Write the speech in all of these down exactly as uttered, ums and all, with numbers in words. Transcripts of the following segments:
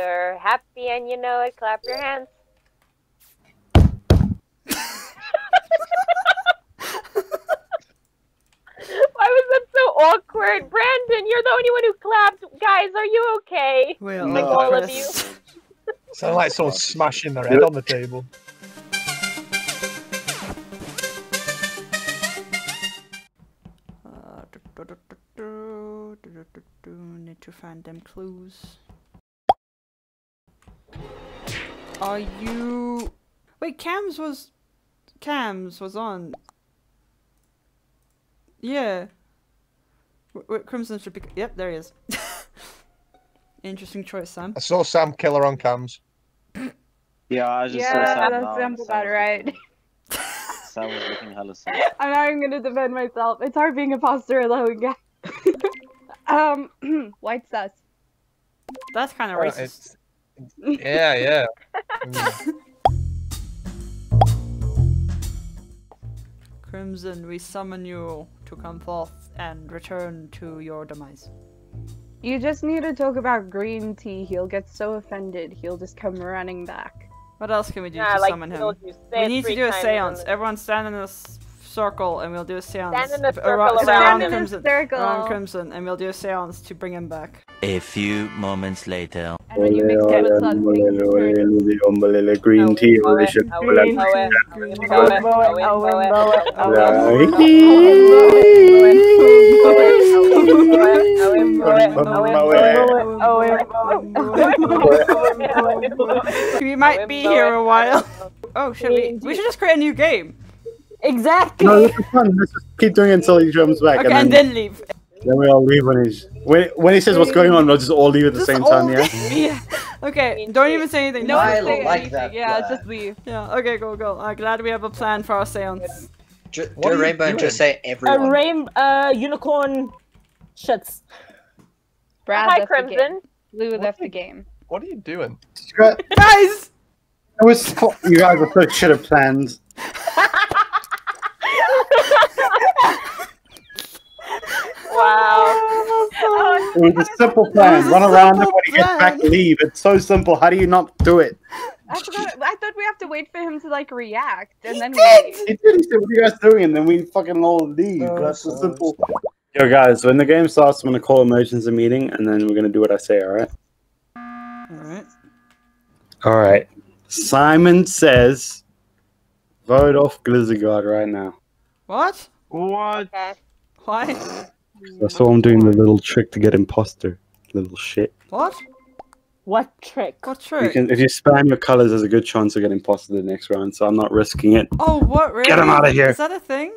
you're happy and you know it, clap your hands. Why was that so awkward? Brandon, you're the only one who clapped. Guys, are you okay? We're like all of you. Sound like someone smashing their head on the table. Uh, do, do, do, do, do, do, do, need to find them clues. Are you... Wait, Cam's was... Cam's was on. Yeah. W Crimson should be... Yep, there he is. Interesting choice, Sam. I saw Sam killer on cams. Yeah, I just yeah, saw Sam. Yeah, that sounds about right. Sam was looking hella sad. I'm not even gonna defend myself. It's hard being imposter alone, guys. um, white sus. That's kind of uh, racist. It's... Yeah, yeah. Mm. Crimson, we summon you to come forth and return to your demise. You just need to talk about green tea. He'll get so offended, he'll just come running back. What else can we do nah, to like summon him? We need to do a seance. Everyone stand in a circle and we'll do a seance. Stand in a circle around, around, in Crimson, a circle. around Crimson and we'll do a seance to bring him back. A few moments later. And when you mix them with something, green tea, we should pull out. We might be here a while. Oh, should we? We should just create a new game. Exactly. No, this is fun. Let's just keep doing it until he comes back. Okay, and then leave. Then we all leave when he's when, when he says what's going on. We'll just all leave at the just same time. Yeah. yeah. Okay. Don't even say anything. No, I don't like anything. That. Yeah, plan. Just leave. Yeah. Okay. Go. Go. I'm uh, glad we have a plan for our seance. Do, do a rainbow. And just say everyone. A rain. Uh, unicorn. Shits. Brad Hi, left Crimson. The game. Blue what left you, the game. What are you doing, guys? I was. You guys were should have planned. Wow. Oh, it was a simple plan. A Run simple around and when he gets back, leave. It's so simple. How do you not do it? I forgot. I thought we have to wait for him to like react, and he then did. We... He did. He said, "What are you guys doing?" And then we fucking all leave. Oh, That's so simple. Yo, guys. When the game starts, I'm gonna call emergency meeting, and then we're gonna do what I say. All right. All right. All right. Simon says, "Vote off Glizzy God right now." What? What? Okay. What? That's what I'm doing, the little trick to get imposter. Little shit. What? What trick? What trick? You can, if you spam your colors, there's a good chance to get imposter the next round, so I'm not risking it. Oh, what? Really? Get him out of here! Is that a thing?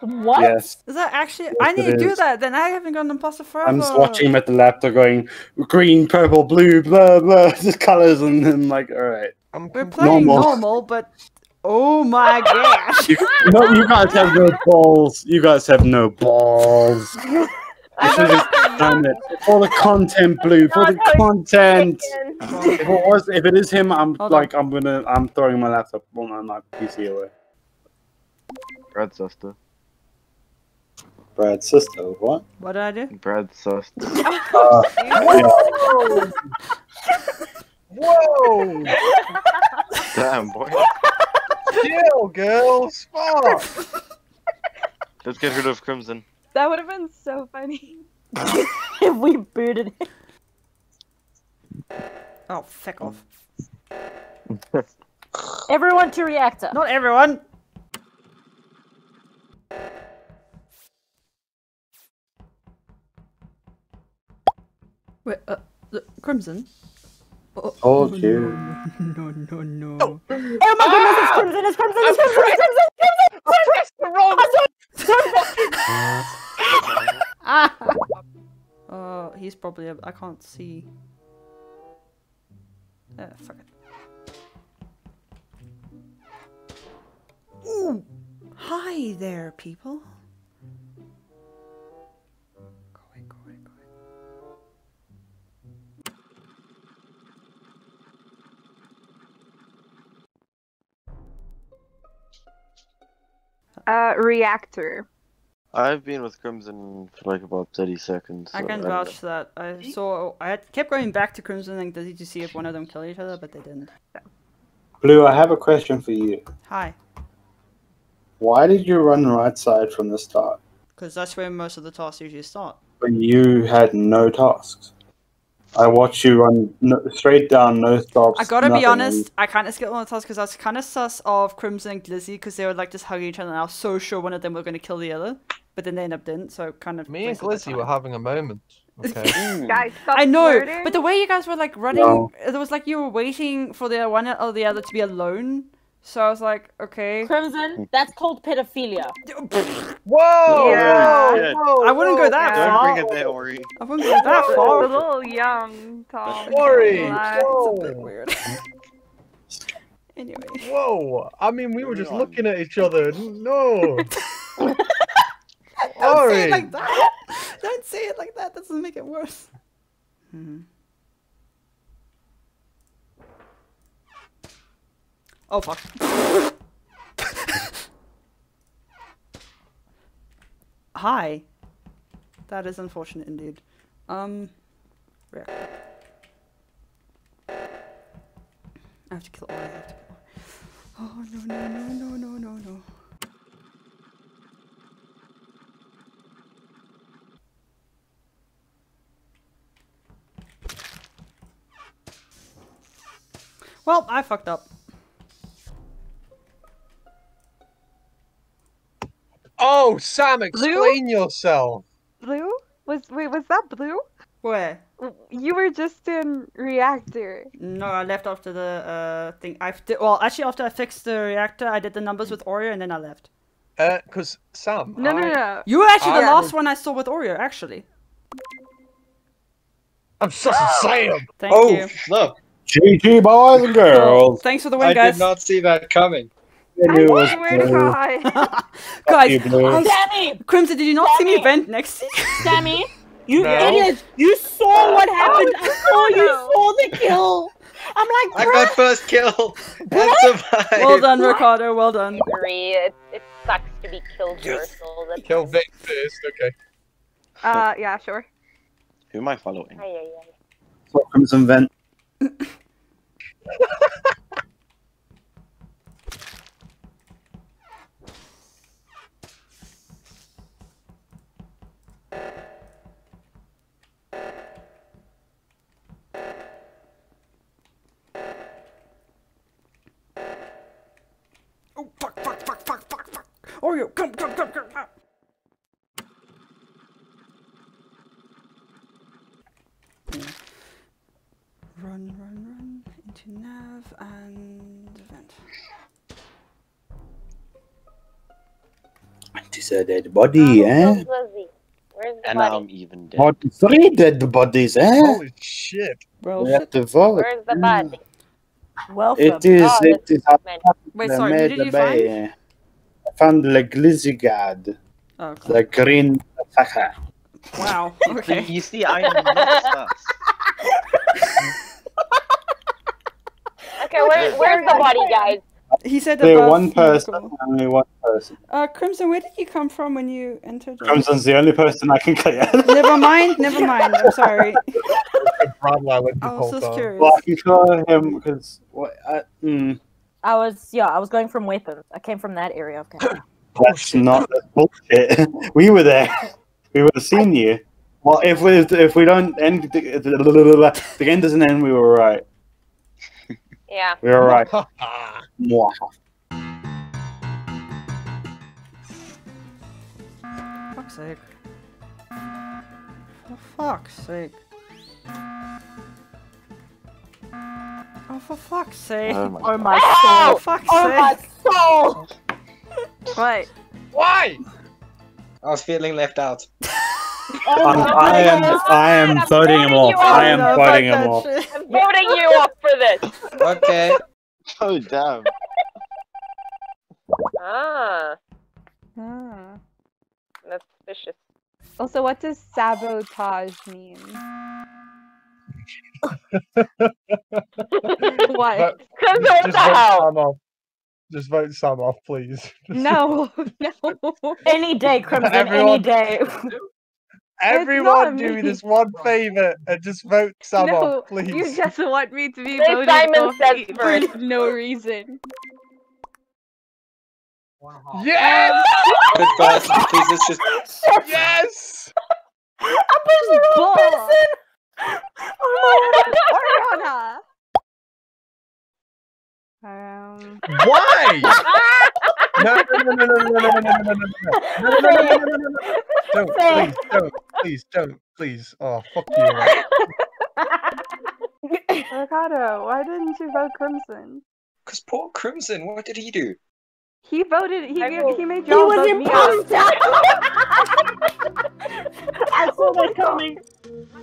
What? Yes. Is that actually... Yes, I need to do is. that, then I haven't gotten imposter forever. I'm just watching him at the laptop going, green, purple, blue, blah, blah, just colors, and I'm like, alright. We're playing normal, normal but... Oh my gosh! You, no, you guys have no balls. You guys have no balls. You should just done it. For the content, Blue. For the content. If it was, if it is him, I'm Hold like, on. I'm gonna, I'm throwing my laptop, well, no, my P C away. Brad's sister. Brad's sister. What? What did I do? Brad's sister. uh, Whoa! Whoa! Damn boy. Chill, girls! Fuck! Let's get rid of Crimson. That would have been so funny if we booted him. Oh, fuck off. Everyone to reactor. Not everyone! Wait, uh, the Crimson? Oh, oh, no, no, no, no. Oh, oh my goodness, ah! It's Crimson, it's Crimson, it's Crimson, it's Crimson, Crimson! I pressed the wrong button! Ah! Uh, he's probably a- I can't see. Uh, fuck it. Ooh! Hi there, people. Uh, reactor. I've been with Crimson for like about thirty seconds. So I can vouch for that. I saw. I kept going back to Crimson and Dizzy to see if one of them killed each other, but they didn't. Blue, I have a question for you. Hi. Why did you run right side from the start? Because that's where most of the tasks usually start. But you had no tasks. I watched you run no, straight down, no stops. I gotta be honest, I kind of skipped one of the tasks because I was kind of sus of Crimson and Glizzy because they were like just hugging each other and I was so sure one of them were going to kill the other. But then they ended up didn't, so kind of... Me and Glizzy were having a moment. Okay. Guys, stop I know, flirting. But the way you guys were like running, no. It was like you were waiting for the one or the other to be alone. So I was like, okay. Crimson, that's called pedophilia. Whoa! Yeah. Yeah. Whoa! I wouldn't go that yeah. far. Don't bring it there, Ori. I wouldn't go that far. A little young, Tom. Ori! It's a bit weird. Anyway. Whoa! I mean, we were just looking at each other. No! Don't Ori. Say it like that! Don't say it like that! That doesn't make it worse. Mm-hmm. Oh fuck. Hi. That is unfortunate indeed. Um yeah. I have to kill all I have to kill. Oh no no no no no no no. Well, I fucked up. Oh, Sam, explain Blue? yourself. Blue? Was wait, was that Blue? Where? You were just in reactor. No, I left after the uh, thing. I well, actually, after I fixed the reactor, I did the numbers with Oreo, and then I left. Uh, cause Sam. No, I, no, no. You were actually I the last was... one I saw with Oreo, actually. I'm such a Sam. Thank oh, you. Look, G G boys and girls. Thanks for the win, I guys. I did not see that coming. I swear to God. Guys, Sammy! Crimson, did you not Sammy. see me vent next to you? Sammy, you no. idiot! You saw what happened! I saw you saw the kill! I'm like, I got first kill! I survived! Well done, Ricardo, well done. It, it sucks to be killed first. Yes. Kill Vic first, okay. Uh, yeah, sure. Who am I following? Aye, aye, aye. So, Crimson vent. Oreo, come, come, come, come! Ah. Run, run, run into nav and vent. It is a dead body, um, eh? Where's the and body? I'm even dead. What, three dead bodies, eh? Holy shit! Well, we have to vote. Where's the body? Welcome. It is. Oh, it is. Wait, sorry. Who did you bay. find? Found the Glizzy guard, oh, cool. the green attacker. Wow. Okay. You see, I am not sus. Okay, where, where's the body, guys? He said the one person, cool. only one person. Uh, Crimson, where did you come from when you entered? Crimson's the only person I can clear. Never mind. Never mind. I'm sorry. I was just curious. Well, I can clear him because what? I, mm. I was, yeah, I was going from weapons. I came from that area of Canada. That's not that's bullshit. We were there. We would have seen you. Well, if we, if we don't end, the, the, the game doesn't end, we were right. Yeah. We were right. For fuck's sake. For fuck's sake. Oh, for fuck's sake. Oh my, oh my soul. Oh, fuck's oh sake. my soul. Wait. Why? I was feeling left out. Oh um, I am I am I'm voting him off. I am voting him off. I'm voting you off for this. Okay. Oh, damn. Ah. Hmm. That's suspicious. Also, what does sabotage mean? What? Just, just, Just vote Sam off, please. No, no. Any day, Crimson, everyone, any day. Everyone do me this one favour and just vote Sam no, off, please. You just want me to be voted off for no reason. Yes! Good person, please, it's just... Yes! I pushed the wrong person! Oh, Um... Why? No, no, no, no, no, no, no, no, no, no, no, no, no, no, no, no, don't, please, don't, please, don't, please. Oh, fuck you. Ricardo, why didn't you vote Crimson? Because poor Crimson, what did he do? He voted, he gave, he made y'all vote me out. He was imposter! I saw that coming.